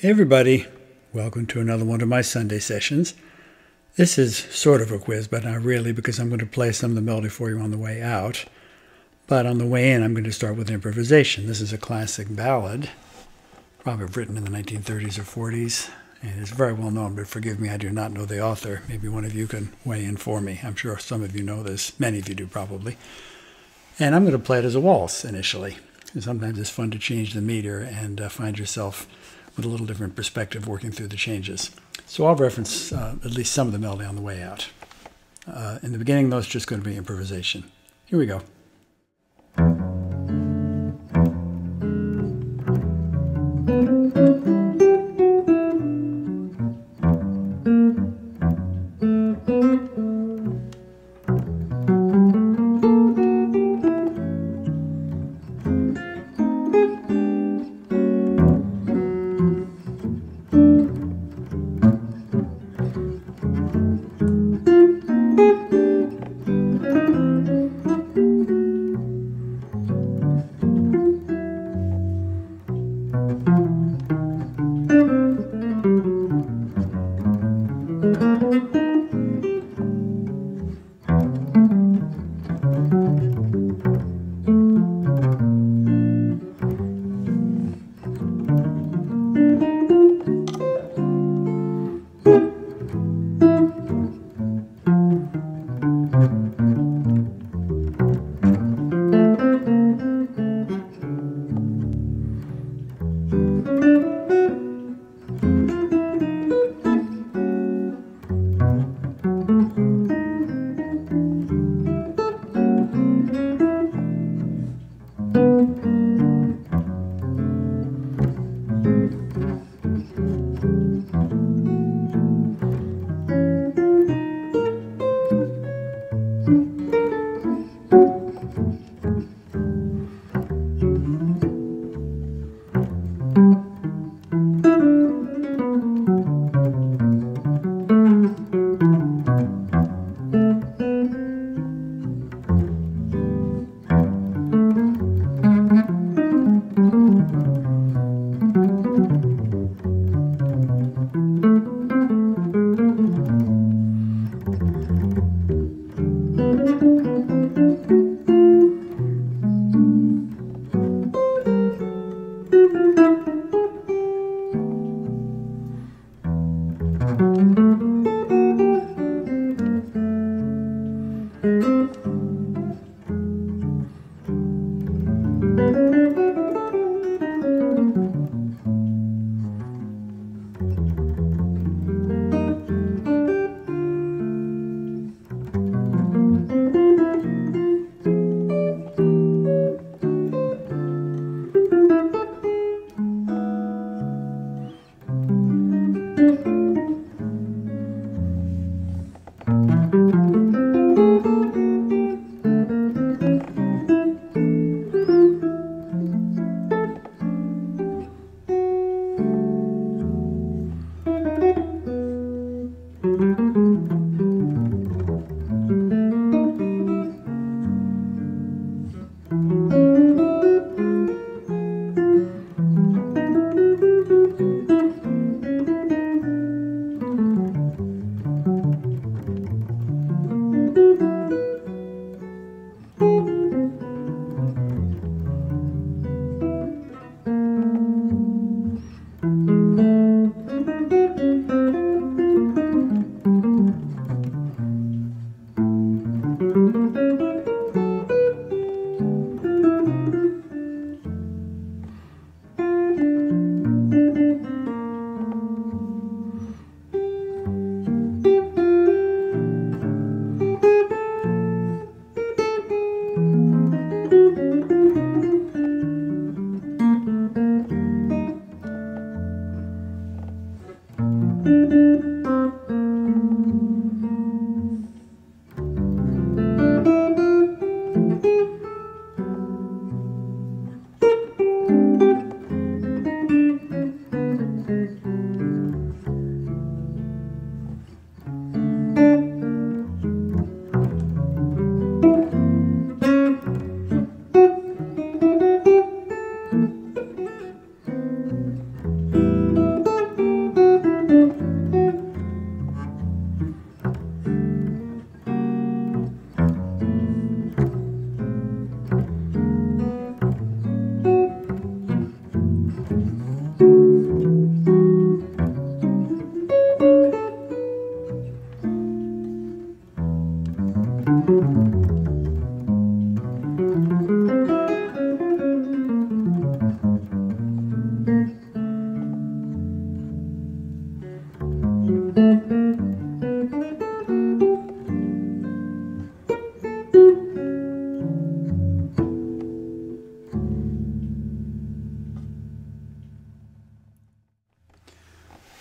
Hey everybody, welcome to another one of my Sunday sessions. This is sort of a quiz, but not really, because I'm going to play some of the melody for you on the way out. But on the way in, I'm going to start with improvisation. This is a classic ballad, probably written in the 1930s or 40s, and it's very well known, but forgive me, I do not know the author. Maybe one of you can weigh in for me. I'm sure some of you know this. Many of you do, probably. And I'm going to play it as a waltz initially. And sometimes it's fun to change the meter and find yourself with a little different perspective working through the changes. So I'll reference at least some of the melody on the way out. In the beginning, though, it's just going to be improvisation. Here we go.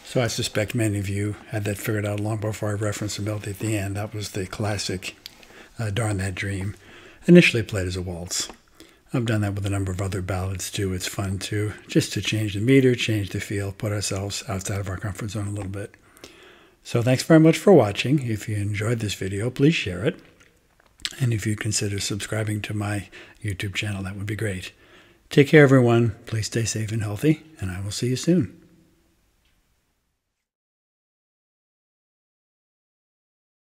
So I suspect many of you had that figured out long before I referenced the melody at the end. That was the classic Darn That Dream, initially played as a waltz. I've done that with a number of other ballads too. It's fun too, just to change the meter, change the feel, put ourselves outside of our comfort zone a little bit. So thanks very much for watching. If you enjoyed this video, please share it. And if you'd consider subscribing to my YouTube channel, that would be great. Take care, everyone. Please stay safe and healthy, and I will see you soon.